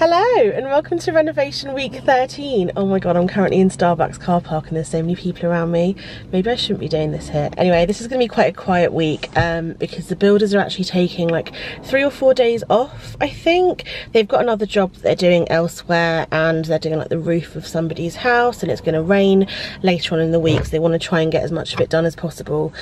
Hello and welcome to renovation week 13. Oh my god, I'm currently in Starbucks car park and there's so many people around me. Maybe I shouldn't be doing this here. Anyway, this is gonna be quite a quiet week because the builders are actually taking like 3 or 4 days off, I think. They've got another job that they're doing elsewhere and they're doing like the roof of somebody's house and it's gonna rain later on in the week, so they wanna try and get as much of it done as possible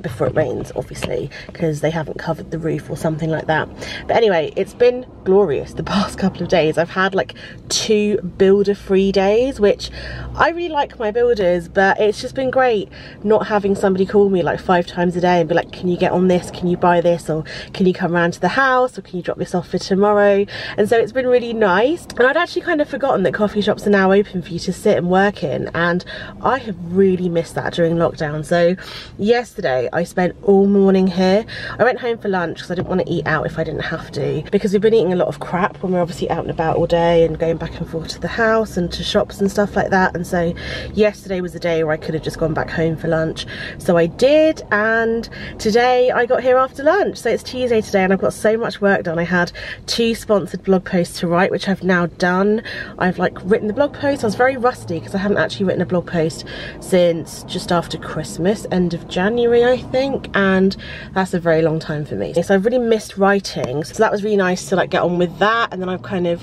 before it rains, obviously, because they haven't covered the roof or something like that. But anyway, it's been glorious the past couple of days. I've had like 2 builder-free days, which I really like my builders, but it's just been great not having somebody call me like 5 times a day and be like, can you get on this, can you buy this, or can you come round to the house, or can you drop this off for tomorrow? And so it's been really nice. And I'd actually kind of forgotten that coffee shops are now open for you to sit and work in, and I have really missed that during lockdown. So yesterday I spent all morning here. I went home for lunch because I didn't want to eat out if I didn't have to, because we've been eating a lot of crap when we're obviously out and about all day and going back and forth to the house and to shops and stuff like that. And so yesterday was the day where I could have just gone back home for lunch, so I did. And today I got here after lunch, so it's Tuesday today, and I've got so much work done. I had 2 sponsored blog posts to write, which I've now done. I've like written the blog post. I was very rusty because I haven't actually written a blog post since just after Christmas, end of January I think, and that's a very long time for me, so I've really missed writing. So that was really nice to like get on with that. And then I've kind of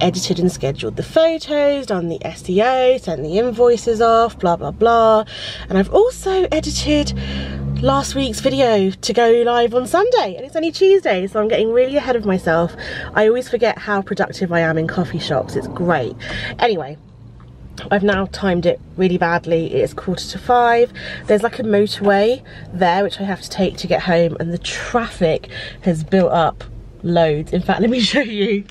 edited and scheduled the photos, done the SEO, sent the invoices off, blah blah blah. And I've also edited last week's video to go live on Sunday, and it's only Tuesday, so I'm getting really ahead of myself. I always forget how productive I am in coffee shops, it's great. Anyway, I've now timed it really badly. It's 4:45. There's like a motorway there which I have to take to get home, and the traffic has built up loads. In fact, let me show you.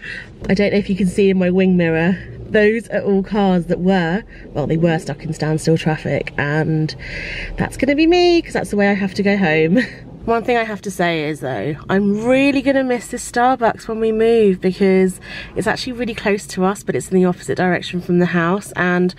I don't know if you can see in my wing mirror, those are all cars that were, well, they were stuck in standstill traffic, and that's gonna be me because that's the way I have to go home. One thing I have to say is though, I'm really gonna miss this Starbucks when we move, because it's actually really close to us but it's in the opposite direction from the house, and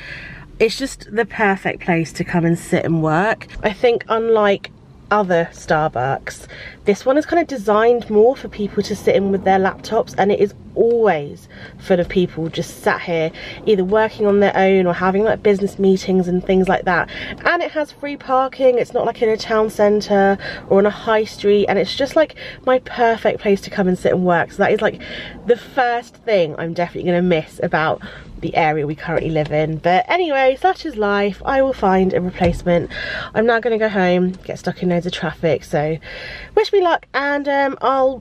it's just the perfect place to come and sit and work. I think unlike other Starbucks, this one is kind of designed more for people to sit in with their laptops, and it is always full of people just sat here either working on their own or having like business meetings and things like that. And it has free parking, it's not like in a town centre or on a high street, and it's just like my perfect place to come and sit and work. So that is like the first thing I'm definitely going to miss about the area we currently live in. But anyway, such is life. I will find a replacement. I'm now going to go home, get stuck in loads of traffic, so wish me luck, and I'll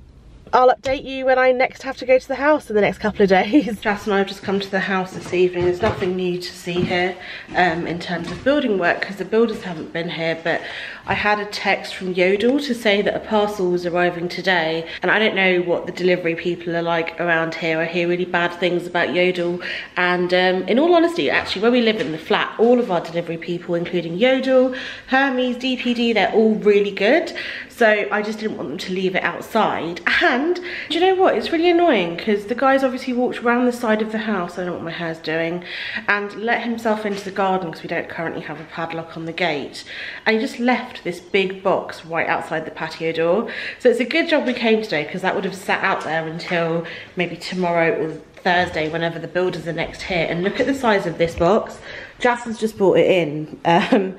update you when I next have to go to the house in the next couple of days. Jas and I have just come to the house this evening. There's nothing new to see here in terms of building work because the builders haven't been here, but I had a text from Yodel to say that a parcel was arriving today, and I don't know what the delivery people are like around here. I hear really bad things about Yodel, and in all honesty, actually, where we live in the flat, all of our delivery people, including Yodel, Hermes, DPD, they're all really good. So I just didn't want them to leave it outside. And do you know what? It's really annoying because the guy's obviously walked around the side of the house, I don't know what my hair's doing, and let himself into the garden because we don't currently have a padlock on the gate. And he just left this big box right outside the patio door. So it's a good job we came today because that would have sat out there until maybe tomorrow or Thursday, whenever the builders are next here. And look at the size of this box. Jas has just brought it in.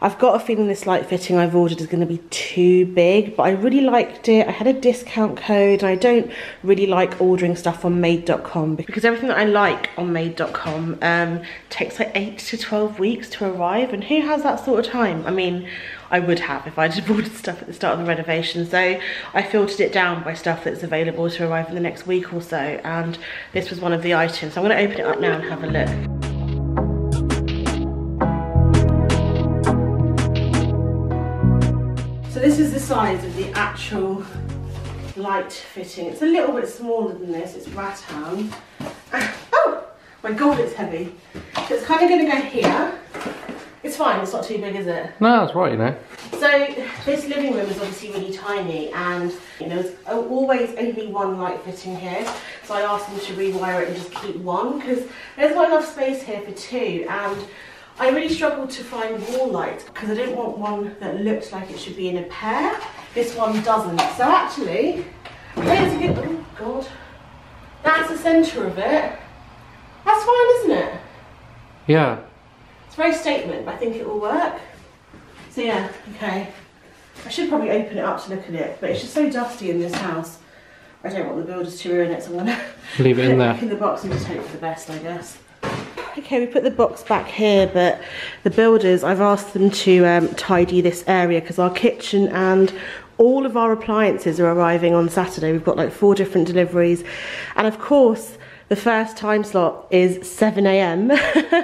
I've got a feeling this light fitting I've ordered is going to be too big, but I really liked it. I had a discount code, and I don't really like ordering stuff on made.com because everything that I like on made.com takes like 8 to 12 weeks to arrive, and who has that sort of time? I mean, I would have if I'd have ordered stuff at the start of the renovation, so I filtered it down by stuff that's available to arrive in the next week or so, and this was one of the items. So I'm going to open it up now and have a look. So this is the size of the actual light fitting. It's a little bit smaller than this, it's rattan. Oh my god, it's heavy. So it's kind of going to go here. It's fine, it's not too big, is it? No, that's right, you know. So this living room is obviously really tiny, and you know, there's always only one light fitting here. So I asked them to rewire it and just keep one, because there's not enough space here for 2. And I really struggled to find wall lights because I didn't want one that looked like it should be in a pair. This one doesn't. So actually, here's a good, oh god. That's the centre of it. That's fine, isn't it? Yeah. It's very statement, but I think it will work. So yeah, okay. I should probably open it up to look at it, but it's just so dusty in this house. I don't want the builders to ruin it, so I'm gonna leave it in there. Put it in the box and just hope for the best, I guess. Okay, we put the box back here, but the builders, I've asked them to tidy this area because our kitchen and all of our appliances are arriving on Saturday. We've got like 4 different deliveries, and of course the first time slot is 7 AM so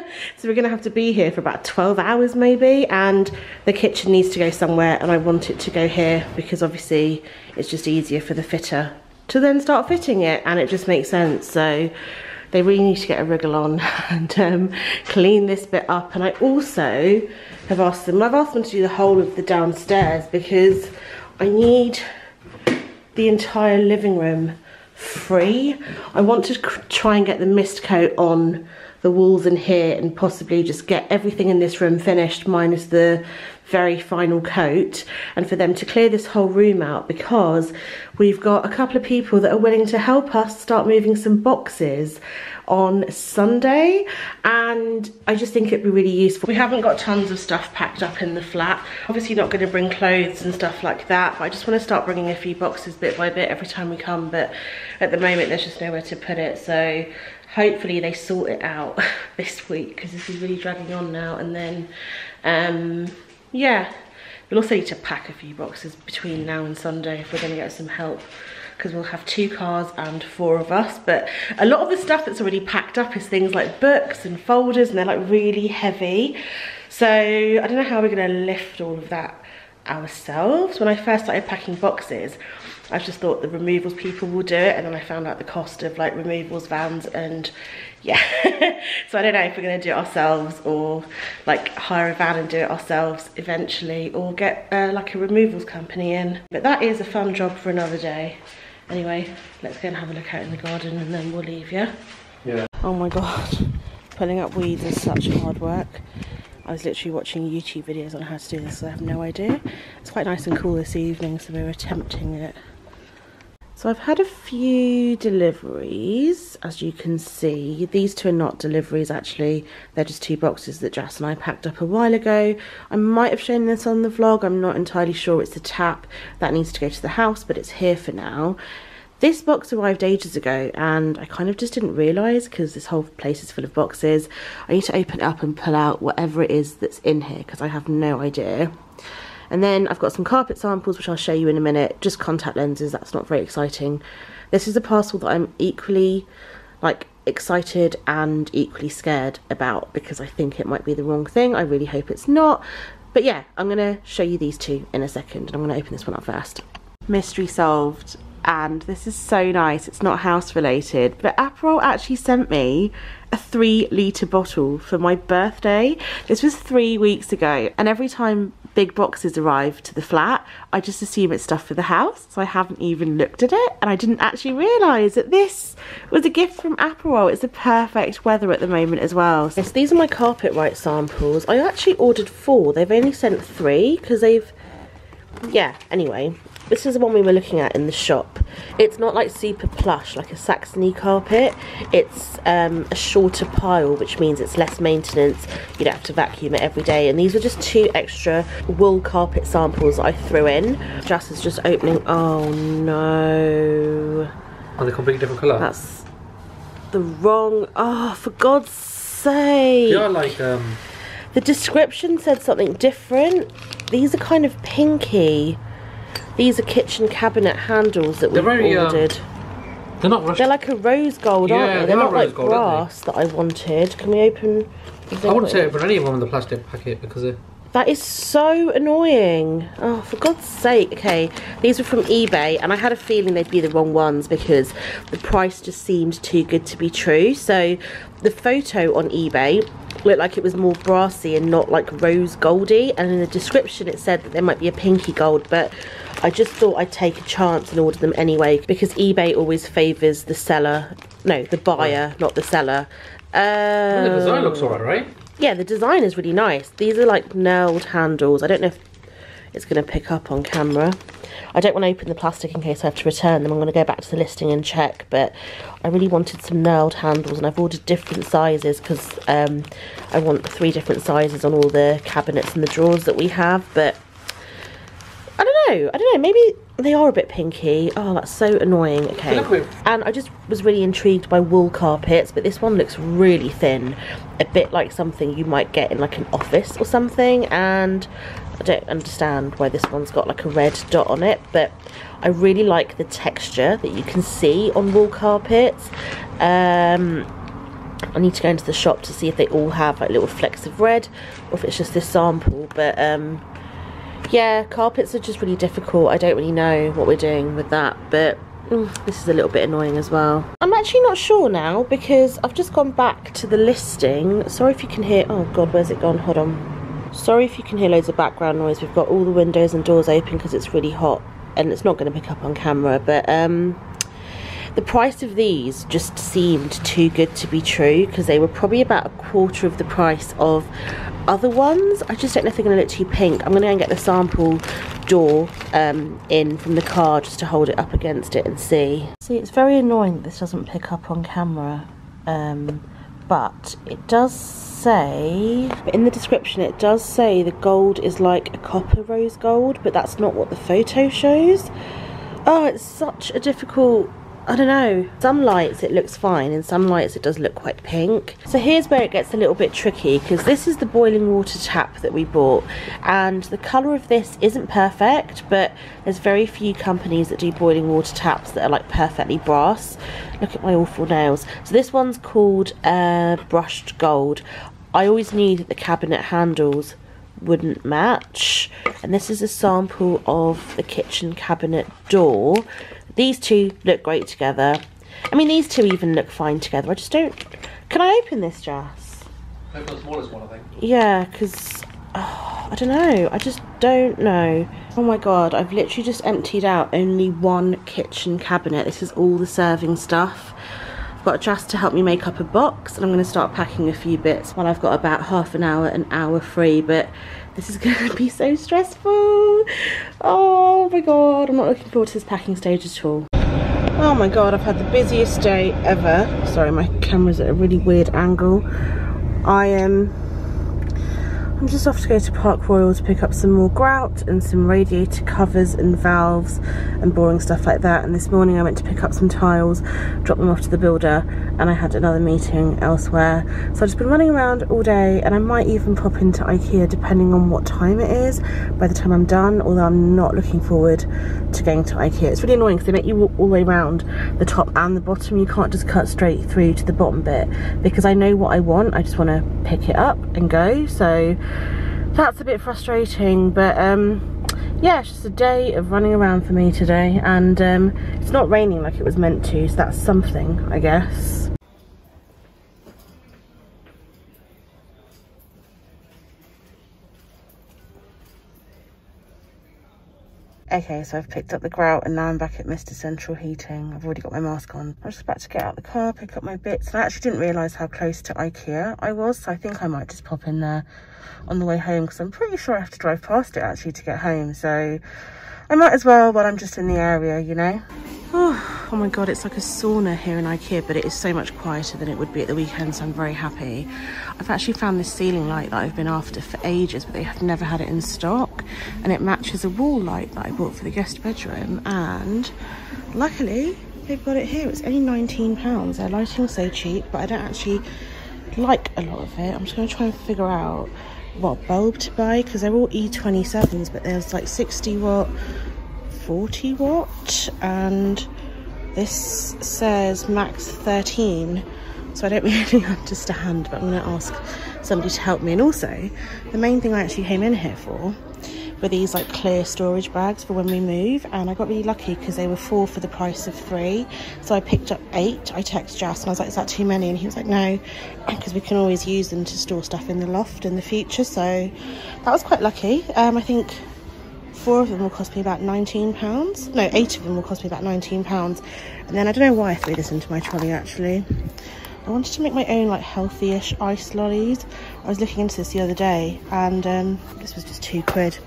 we're gonna have to be here for about 12 hours maybe, and the kitchen needs to go somewhere, and I want it to go here because obviously it's just easier for the fitter to then start fitting it, and it just makes sense. So they really need to get a wriggle on and clean this bit up. And I also have asked them, to do the whole of the downstairs because I need the entire living room free. I want to try and get the mist coat on the walls in here and possibly just get everything in this room finished minus the very final coat, and for them to clear this whole room out because we've got a couple of people that are willing to help us start moving some boxes on Sunday, and I just think it'd be really useful. We haven't got tons of stuff packed up in the flat, obviously not going to bring clothes and stuff like that, but I just want to start bringing a few boxes bit by bit every time we come, but at the moment there's just nowhere to put it, so hopefully they sort it out this week because this is really dragging on now. And then yeah, we'll also need to pack a few boxes between now and Sunday if we're going to get some help, because we'll have 2 cars and 4 of us. But a lot of the stuff that's already packed up is things like books and folders, and they're like really heavy. So I don't know how we're going to lift all of that ourselves. When I first started packing boxes, I just thought the removals people will do it, and then I found out the cost of like removals vans and yeah so I don't know if we're going to do it ourselves or like hire a van and do it ourselves eventually, or get like a removals company in. But that is a fun job for another day. Anyway, let's go and have a look out in the garden and then we'll leave. Yeah. Oh my god, pulling up weeds is such hard work. I was literally watching YouTube videos on how to do this, so I have no idea. It's quite nice and cool this evening, so we're attempting it. So I've had a few deliveries, as you can see. These 2 are not deliveries, actually. They're just 2 boxes that Jess and I packed up a while ago. I might have shown this on the vlog. I'm not entirely sure. It's the tap that needs to go to the house, but it's here for now. This box arrived ages ago and I kind of just didn't realise because this whole place is full of boxes. I need to open it up and pull out whatever it is that's in here because I have no idea. And then I've got some carpet samples which I'll show you in a minute, just contact lenses, that's not very exciting. This is a parcel that I'm equally like excited and equally scared about because I think it might be the wrong thing. I really hope it's not. But yeah, I'm going to show you these 2 in a second, and I'm going to open this one up first. Mystery solved. And this is so nice, it's not house related, but Aperol actually sent me a 3-litre bottle for my birthday. This was 3 weeks ago, and every time big boxes arrive to the flat I just assume it's stuff for the house, so I haven't even looked at it, and I didn't actually realise that this was a gift from Aperol. It's the perfect weather at the moment as well. Yes, these are my carpet white samples. I actually ordered 4, they've only sent 3 because they've, yeah, anyway. This is the one we were looking at in the shop. It's not like super plush like a Saxony carpet. It's a shorter pile, which means it's less maintenance. You don't have to vacuum it every day. And these were just 2 extra wool carpet samples I threw in. Jas is just opening. Oh no. Are they completely different colour? That's the wrong. Oh, for God's sake. They are like. The description said something different. These are kind of pinky. These are kitchen cabinet handles that we ordered. They're not rushed. They're like a rose gold, aren't they? They're not like gold, brass that I wanted. Can we open? I wouldn't say open any of them in the plastic packet because they're... That is so annoying. Oh, for God's sake. Okay, these were from eBay, and I had a feeling they'd be the wrong ones because the price just seemed too good to be true. So the photo on eBay looked like it was more brassy and not like rose goldy, and in the description it said that there might be a pinky gold, but I just thought I'd take a chance and order them anyway because eBay always favours the seller, no, the buyer, not the seller. And the design looks alright, right? Yeah, the design is really nice. These are like knurled handles. I don't know if it's going to pick up on camera. I don't want to open the plastic in case I have to return them. I'm going to go back to the listing and check, but I really wanted some knurled handles, and I've ordered different sizes because I want 3 different sizes on all the cabinets and the drawers that we have. But I don't know, maybe they are a bit pinky. Oh, that's so annoying. Okay, and I just was really intrigued by wool carpets, but this one looks really thin, a bit like something you might get in like an office or something, and I don't understand why this one's got like a red dot on it. But I really like the texture that you can see on wool carpets. I need to go into the shop to see if they all have like little flecks of red or if it's just this sample, but yeah, carpets are just really difficult. I don't really know what we're doing with that, but this is a little bit annoying as well. I'm actually not sure now because I've just gone back to the listing. Sorry if you can hear, oh god, where's it gone, hold on. Sorry if you can hear loads of background noise. We've got all the windows and doors open because it's really hot and it's not going to pick up on camera, but the price of these just seemed too good to be true because they were probably about 1/4 of the price of other ones. I just don't know if they're going to look too pink. I'm going to go and get the sample door in from the car just to hold it up against it and see. See, it's very annoying that this doesn't pick up on camera, but it does say, in the description it does say the gold is like a copper rose gold, but that's not what the photo shows. Oh, it's such a difficult, I don't know. Some lights it looks fine, in some lights it does look quite pink. So here's where it gets a little bit tricky, because this is the boiling water tap that we bought, and the colour of this isn't perfect, but there's very few companies that do boiling water taps that are like perfectly brass. Look at my awful nails. So this one's called brushed gold. I always knew that the cabinet handles wouldn't match, and this is a sample of the kitchen cabinet door. These two look great together. I mean, these two even look fine together. I just don't... Can I open this, Jas? Open the smallest one, I think. Yeah, because... Oh, I don't know. I just don't know. Oh my god, I've literally just emptied out only one kitchen cabinet. This is all the serving stuff. I've got Jas to help me make up a box, and I'm going to start packing a few bits while I've got about half an hour free, but... This is going to be so stressful. Oh my god, I'm not looking forward to this packing stage at all. Oh my god, I've had the busiest day ever. Sorry, my camera's at a really weird angle. I am... I'm just off to go to Park Royal to pick up some more grout and some radiator covers and valves and boring stuff like that. And this morning I went to pick up some tiles, drop them off to the builder, and I had another meeting elsewhere. So I've just been running around all day, and I might even pop into IKEA depending on what time it is by the time I'm done, although I'm not looking forward to going to IKEA. It's really annoying because they make you walk all the way around the top and the bottom. You can't just cut straight through to the bottom bit, because I know what I want. I just want to pick it up and go. So that's a bit frustrating, but yeah, it's just a day of running around for me today, and it's not raining like it was meant to, so that's something, I guess. Okay, so I've picked up the grout and now I'm back at Mr. Central Heating. I've already got my mask on. I'm just about to get out of the car, pick up my bits. And I actually didn't realise how close to IKEA I was, so I think I might just pop in there on the way home, because I'm pretty sure I have to drive past it actually to get home. So I might as well while I'm just in the area, you know. Oh, oh my god, it's like a sauna here in IKEA, but it is so much quieter than it would be at the weekend, so I'm very happy. I've actually found this ceiling light that I've been after for ages, but they have never had it in stock, and it matches a wall light that I bought for the guest bedroom, and luckily they've got it here. It's only £19. Their lighting's so cheap, but I don't actually like a lot of it. I'm just going to try and figure out what bulb to buy, because they're all E27s, but there's like 60 watt, 40 watt, and this says max 13, so I don't really understand, but I'm going to ask somebody to help me. And also the main thing I actually came in here for were these like clear storage bags for when we move, and I got really lucky because they were 4 for the price of 3, so I picked up 8. I texted Jas and I was like, is that too many? And he was like, no, because we can always use them to store stuff in the loft in the future. So that was quite lucky. I think 4 of them will cost me about £19. No, 8 of them will cost me about £19. And then I don't know why I threw this into my trolley actually. I wanted to make my own like healthy-ish ice lollies. I was looking into this the other day, and this was just £2.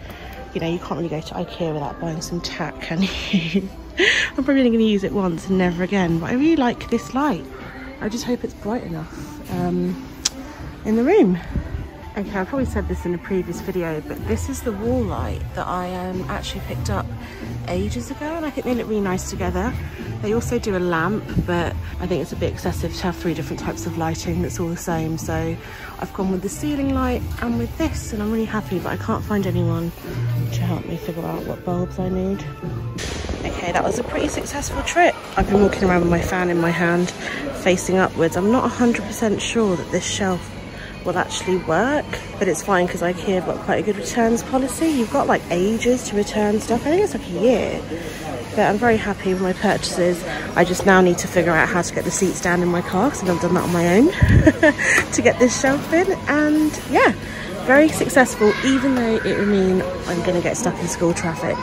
you know, you can't really go to IKEA without buying some tack, can you? I'm probably only going to use it once and never again, but I really like this light. I just hope it's bright enough in the room. Okay, I probably said this in a previous video, but this is the wall light that I actually picked up ages ago, and I think they look really nice together. They also do a lamp, but I think it's a bit excessive to have three different types of lighting that's all the same, so I've gone with the ceiling light and with this, and I'm really happy, but I can't find anyone to help me figure out what bulbs I need. Okay, that was a pretty successful trip. I've been walking around with my fan in my hand, facing upwards. I'm not 100% sure that this shelf will actually work, but it's fine because IKEA got quite a good returns policy. You've got like ages to return stuff. I think it's like a year, but I'm very happy with my purchases. I just now need to figure out how to get the seat stand in my car because I've never done that on my own to get this shelf in, and yeah, very successful, even though it would mean I'm gonna get stuck in school traffic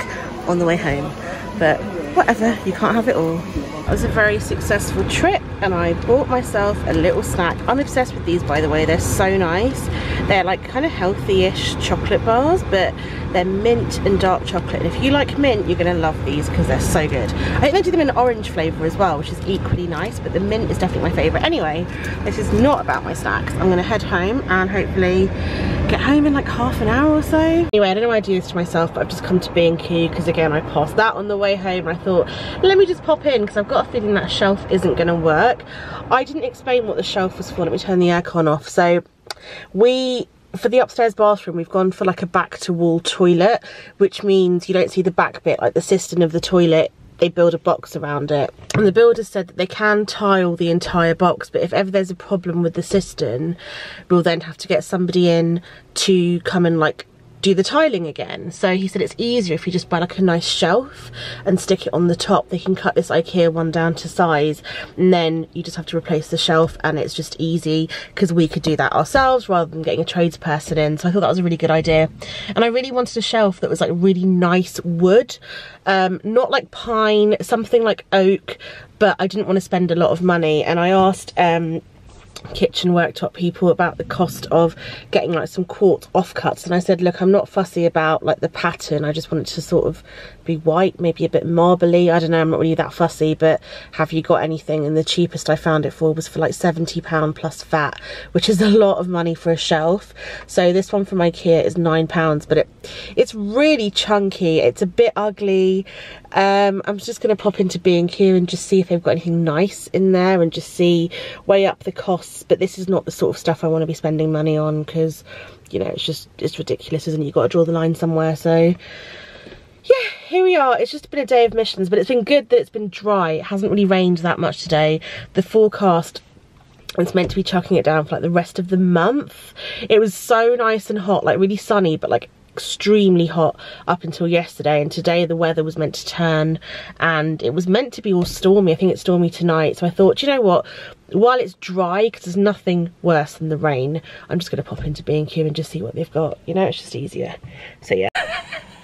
on the way home, but whatever, you can't have it all. It was a very successful trip, and I bought myself a little snack. I'm obsessed with these, by the way. They're so nice. They're like kind of healthy-ish chocolate bars, but they're mint and dark chocolate, and if you like mint, you're gonna love these because they're so good. I think they do them in orange flavor as well, which is equally nice, but the mint is definitely my favorite. Anyway, this is not about my snacks. I'm gonna head home and hopefully get home in like half an hour or so. Anyway, I don't know why I do this to myself, but I've just come to B&Q because again, I passed that on the way home, and I thought, let me just pop in because I've got a feeling that shelf isn't gonna work. I didn't explain what the shelf was for. Let me turn the aircon off. So for the upstairs bathroom, we've gone for like a back to wall toilet, which means you don't see the back bit, like the cistern of the toilet. They build a box around it, and the builder said that they can tile the entire box, but if ever there's a problem with the cistern, we'll then have to get somebody in to come and like do the tiling again. So he said it's easier if you just buy like a nice shelf and stick it on the top. They can cut this IKEA one down to size, and then you just have to replace the shelf, and it's just easy because we could do that ourselves rather than getting a tradesperson in. So I thought that was a really good idea, and I really wanted a shelf that was like really nice wood, not like pine, something like oak, but I didn't want to spend a lot of money. And I asked kitchen worktop people about the cost of getting like some quartz offcuts, and I said, look, I'm not fussy about like the pattern, I just want it to sort of be white, maybe a bit marbly, I don't know, I'm not really that fussy, but have you got anything? And the cheapest I found it for was for like £70 plus VAT, which is a lot of money for a shelf. So this one from IKEA is £9, but it's really chunky, it's a bit ugly. I'm just going to pop into B&Q and just see if they've got anything nice in there and just see, weigh up the costs, but this is not the sort of stuff I want to be spending money on because, you know, it's ridiculous, isn't it? You've got to draw the line somewhere. So yeah, here we are. It's just been a day of missions, but it's been good that it's been dry. It hasn't really rained that much today. The forecast, it's meant to be chucking it down for like the rest of the month. It was so nice and hot, like really sunny, but like extremely hot up until yesterday, and today the weather was meant to turn and it was meant to be all stormy. I think it's stormy tonight, so I thought, you know what, while it's dry, because there's nothing worse than the rain, I'm just going to pop into B&Q and just see what they've got, you know, it's just easier. So yeah.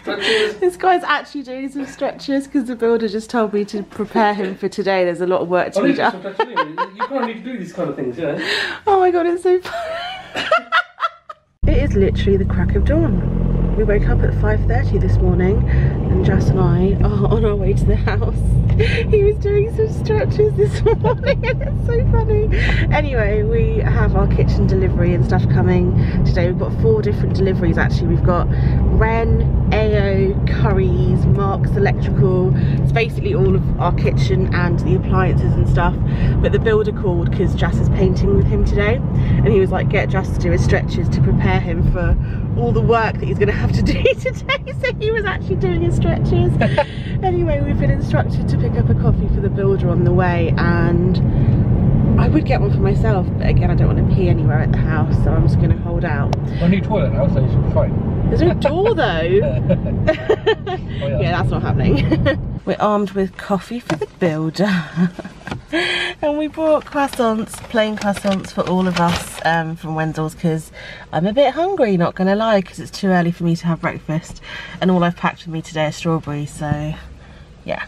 This guy's actually doing some stretches because the builder just told me to prepare him for today. There's a lot of work to be done. You can't need to do these kind of things, yeah? Oh my god, it's so funny. It is literally the crack of dawn. We woke up at 5:30 this morning, and Jess and I are on our way to the house. He was doing some stretches this morning, and it's so funny. Anyway, we have our kitchen delivery and stuff coming today. We've got 4 different deliveries actually. We've got Wren, AO, Curry's, Marks Electrical. It's basically all of our kitchen and the appliances and stuff. But the builder called because Jess is painting with him today, and he was like, get Jess to do his stretches to prepare him for all the work that he's going to have to do today. So he was actually doing his stretches. Anyway, we've been instructed to pick up a coffee for the builder on the way, and I would get one for myself, but again, I don't want to pee anywhere at the house, so I'm just going to hold out. I need a toilet now, so you should be fine. There's no door though. Yeah, that's not happening. We're armed with coffee for the builder. And we bought croissants, plain croissants for all of us from Wenzel's because I'm a bit hungry, not going to lie, because it's too early for me to have breakfast. And all I've packed with me today is strawberries, so yeah.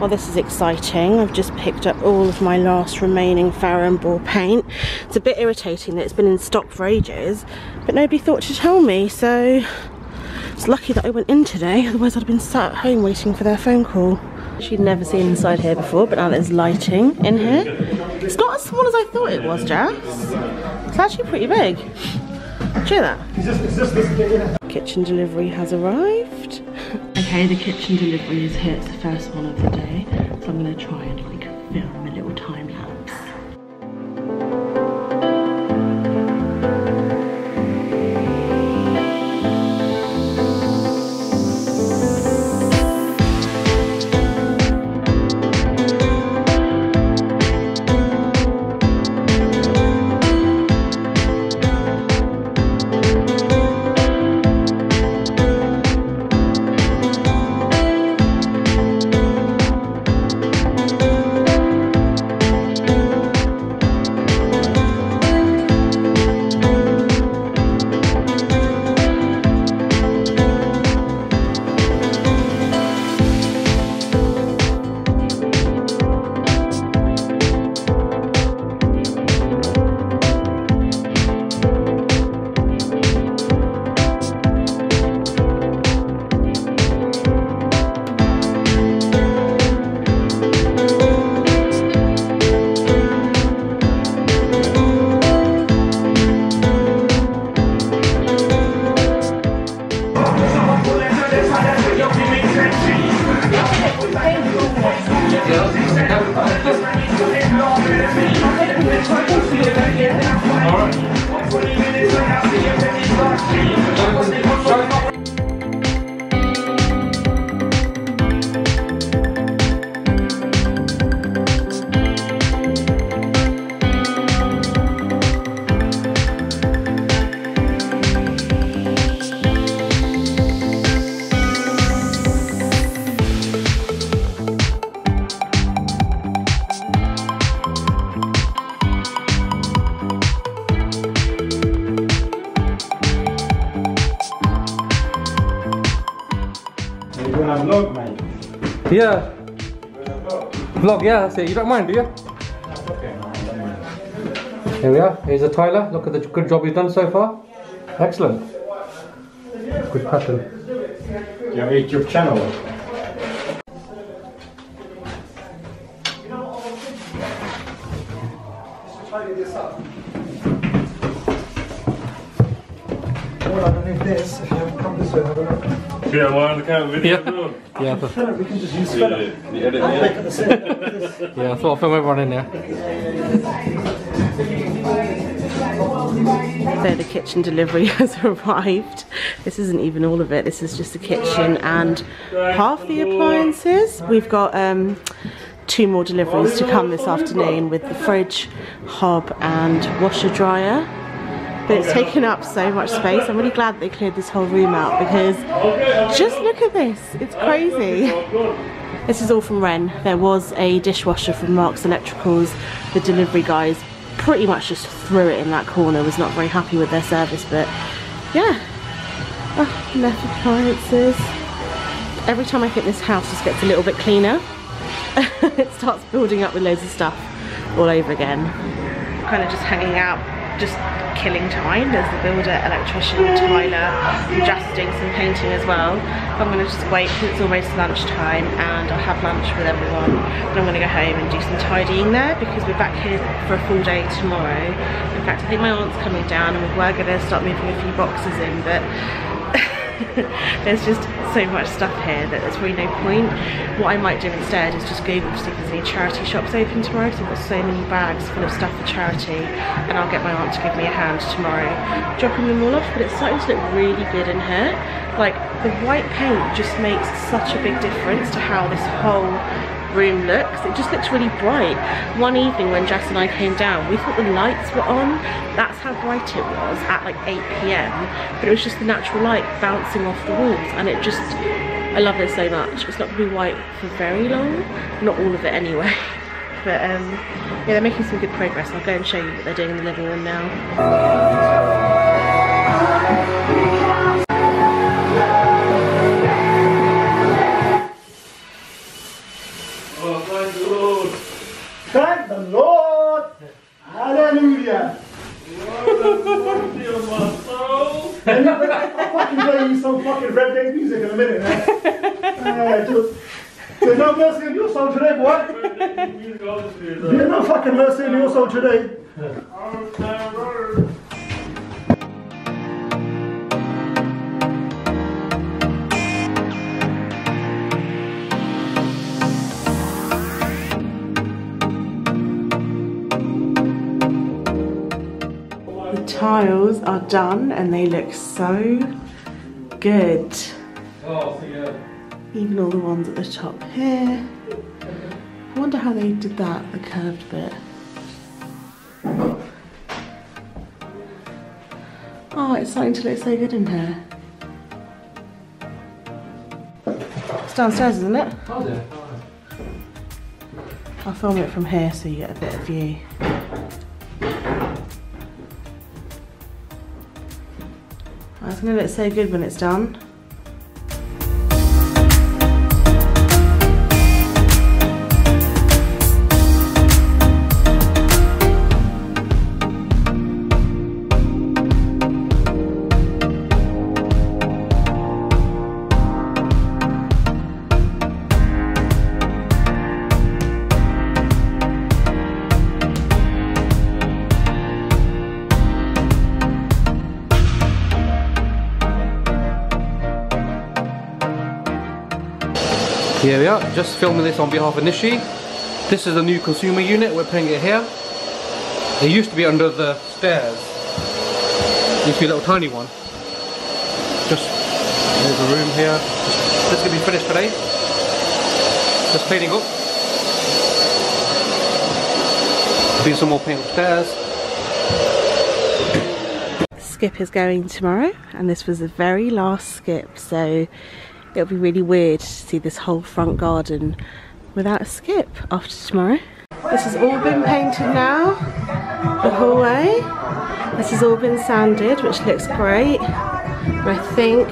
Well, this is exciting. I've just picked up all of my last remaining Farron Ball paint. It's a bit irritating that it's been in stock for ages, but nobody thought to tell me, so it's lucky that I went in today, otherwise I'd have been sat at home waiting for their phone call. She'd never seen inside here before, but now there's lighting in here. It's not as small as I thought it was, Jazz. It's actually pretty big. Do you hear that? Kitchen delivery has arrived. Okay, the kitchen delivery is here. It's the first one of the day, so I'm going to try and like film a little time lapse. Yeah. Vlog, yeah, that's it. You don't mind, do you? That's okay, no, I don't mind. Here we are. Here's the tiler. Look at the good job he's done so far. Excellent. Good pattern. Do you have a YouTube channel? Well, I don't need this. If you haven't come this way, have a look. Yeah, why on the camera video? Yeah. Yeah, I thought we can just use Philip. Yeah, I thought I'll film everyone in there. So the kitchen delivery has arrived. This isn't even all of it. This is just the kitchen and half the appliances. We've got two more deliveries to come this afternoon with the fridge, hob and washer dryer. But it's taken up so much space. I'm really glad they cleared this whole room out because just look at this, it's crazy. This is all from Wren. There was a dishwasher from Marks Electricals. The delivery guys pretty much just threw it in that corner, was not very happy with their service, but yeah. Oh, left appliances. Every time I think this house just gets a little bit cleaner, it starts building up with loads of stuff all over again. Kind of just hanging out, just killing time. There's the builder, electrician, tiler, Jazz doing some painting as well. I'm going to just wait because it's almost lunchtime and I'll have lunch with everyone. But I'm going to go home and do some tidying there because we're back here for a full day tomorrow. In fact, I think my aunt's coming down and we were going to start moving a few boxes in, but there's just so much stuff here that there's really no point. What I might do instead is just Google to see if there's any charity shops open tomorrow because I've got so many bags full of stuff for charity, and I'll get my aunt to give me a hand tomorrow dropping them all off. But it's starting to look really good in here. Like, the white paint just makes such a big difference to how this whole room looks. It just looks really bright. One evening when Jess and I came down, we thought the lights were on. That's how bright it was at like 8 p.m. But it was just the natural light bouncing off the walls, and it just, I love it so much. It's not going to be white for very long, not all of it anyway. But yeah, they're making some good progress. I'll go and show you what they're doing in the living room now. I'm fucking playing you some fucking redneck music in a minute now. There's no mercy in your soul today, boy. There's no fucking mercy in your soul today. Tiles are done and they look so good. Oh, yeah. Even all the ones at the top here. I wonder how they did that, the curved bit. Oh, it's starting to look so good in here. It's downstairs, isn't it? Oh, yeah. I'll film it from here so you get a bit of view. It's gonna look so good when it's done. Here we are, just filming this on behalf of Nishi. This is the new consumer unit, we're putting it here. It used to be under the stairs. It used to be a little tiny one. Just, there's a room here. This is going to be finished today. Just cleaning up. There'll be some more paint upstairs. Skip is going tomorrow, and this was the very last skip, so it'll be really weird to see this whole front garden without a skip after tomorrow. This has all been painted now, the hallway. This has all been sanded, which looks great. I think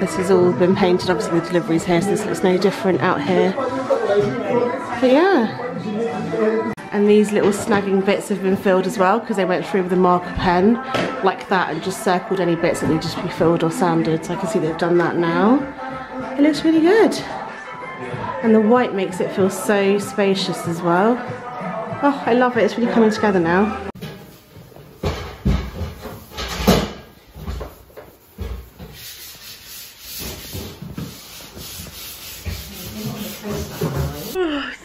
this has all been painted, obviously the delivery's here, so this looks no different out here. But yeah. And these little snagging bits have been filled as well, because they went through with a marker pen like that and just circled any bits that need to be filled or sanded, so I can see they've done that now. It looks really good. And the white makes it feel so spacious as well. Oh, I love it, it's really coming together now.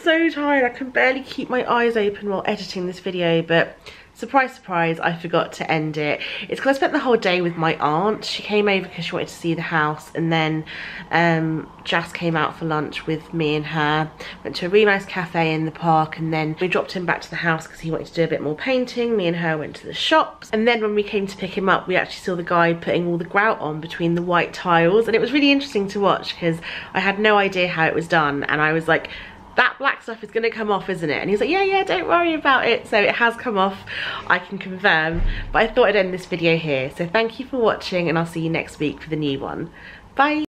So tired, I can barely keep my eyes open while editing this video, but surprise, surprise, I forgot to end it. It's because I spent the whole day with my aunt. She came over because she wanted to see the house, and then Jas came out for lunch with me and her. Went to a really nice cafe in the park, and then we dropped him back to the house because he wanted to do a bit more painting. Me and her went to the shops, and then when we came to pick him up, we actually saw the guy putting all the grout on between the white tiles, and it was really interesting to watch because I had no idea how it was done, and I was like, that black stuff is going to come off, isn't it? And he's like, yeah, don't worry about it. So it has come off, I can confirm. But I thought I'd end this video here. So thank you for watching, and I'll see you next week for the new one. Bye.